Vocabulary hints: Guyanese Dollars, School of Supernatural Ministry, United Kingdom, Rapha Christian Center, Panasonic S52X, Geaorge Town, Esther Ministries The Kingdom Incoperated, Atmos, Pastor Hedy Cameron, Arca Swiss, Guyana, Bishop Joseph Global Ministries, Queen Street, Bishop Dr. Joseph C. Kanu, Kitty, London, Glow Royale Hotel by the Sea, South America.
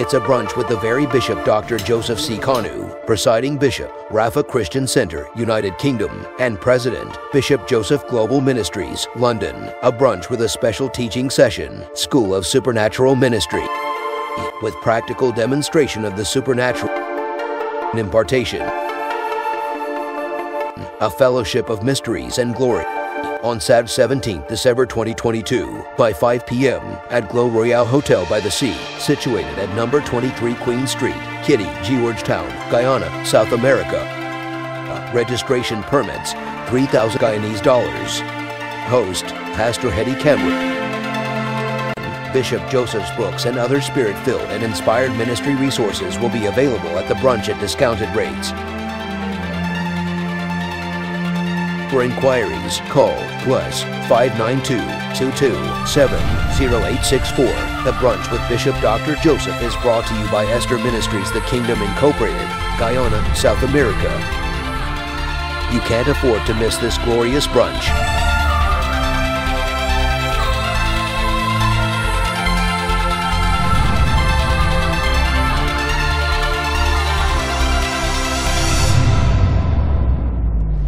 It's a brunch with the very Bishop Dr. Joseph C. Kanu, presiding Bishop, Rapha Christian Center, United Kingdom, and President, Bishop Joseph Global Ministries, London. A brunch with a special teaching session, School of Supernatural Ministry, with practical demonstration of the supernatural and impartation. A fellowship of mysteries and glory on Saturday, 17th December 2022 by 5 p.m. at Glow Royale Hotel by the Sea, situated at number 23 Queen Street, Kitty, Georgetown, Guyana, South America. Registration permits, 3,000 Guyanese dollars. Host, Pastor Hedy Cameron. Bishop Joseph's books and other spirit-filled and inspired ministry resources will be available at the brunch at discounted rates. For inquiries, call +592-227-0864. The Brunch with Bishop Dr. Joseph is brought to you by Esther Ministries, The Kingdom Incorporated, Guyana, South America. You can't afford to miss this glorious brunch.